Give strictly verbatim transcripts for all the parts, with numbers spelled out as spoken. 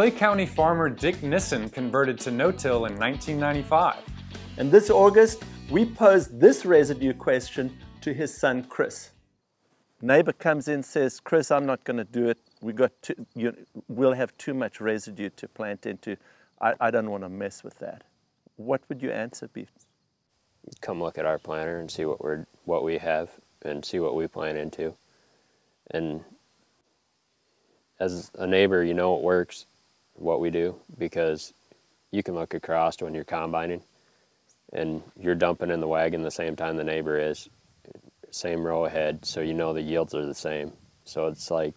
Clay County farmer Dick Nissen converted to no-till in nineteen ninety-five. And this August, we posed this residue question to his son, Chris. Neighbor comes in and says, Chris, I'm not going to do it. We got too, you, we'll have too much residue to plant into. I, I don't want to mess with that. What would your answer be? Come look at our planter and see what, we're, what we have and see what we plant into. And as a neighbor, you know it works, what we do, because you can look across when you're combining and you're dumping in the wagon the same time the neighbor is, same row ahead, so you know the yields are the same. So it's like,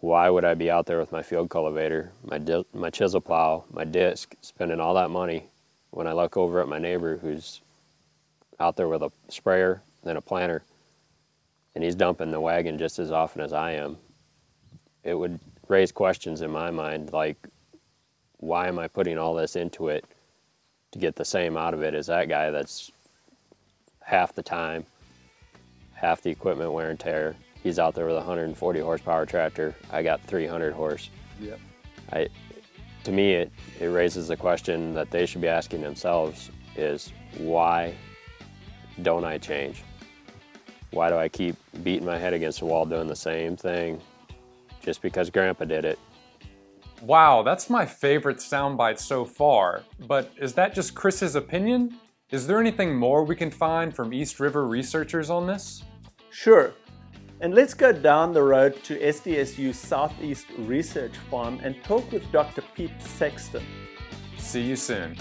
why would I be out there with my field cultivator, my, my chisel plow, my disc, spending all that money when I look over at my neighbor who's out there with a sprayer and a planter, and he's dumping the wagon just as often as I am? It would raise questions in my mind, like, why am I putting all this into it to get the same out of it as that guy that's half the time, half the equipment wear and tear? He's out there with a one hundred forty horsepower tractor. I got three hundred horse. Yep. I, to me, it, it raises the question that they should be asking themselves is, why don't I change? Why do I keep beating my head against the wall doing the same thing just because Grandpa did it? Wow, that's my favorite soundbite so far. But is that just Chris's opinion? Is there anything more we can find from East River researchers on this? Sure. And let's go down the road to S D S U Southeast Research Farm and talk with Doctor Pete Sexton. See you soon.